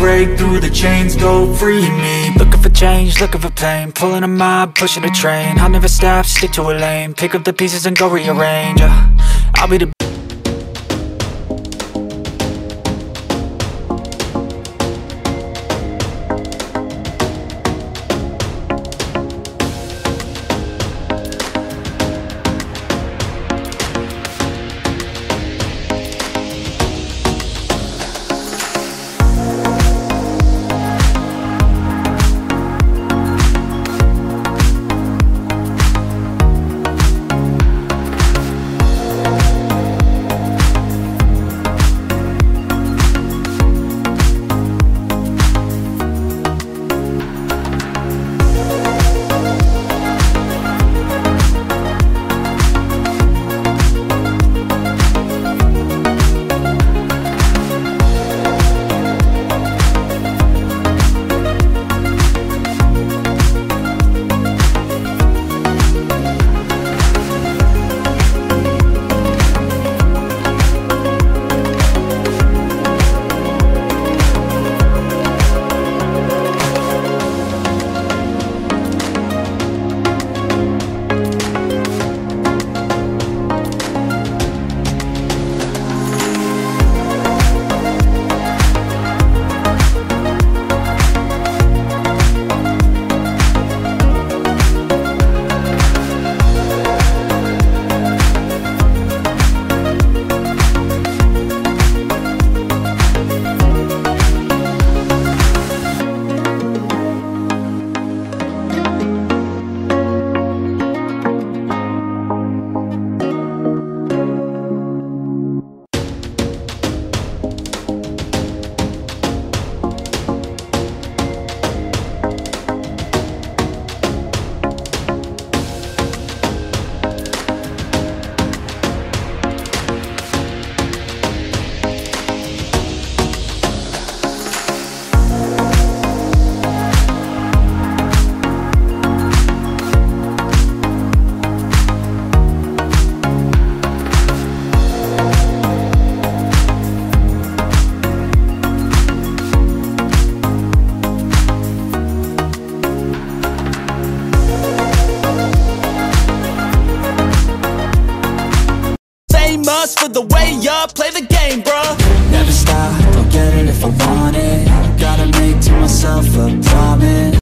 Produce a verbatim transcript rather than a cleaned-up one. break through the chains, go free me. Looking for change, looking for pain, pulling a mob, pushing a train. I'll never stop, stick to a lane, pick up the pieces and go rearrange, yeah. I'll be the for the way y'all play the game, bruh. Never stop, I'll get it if I want it. Gotta make to myself a promise.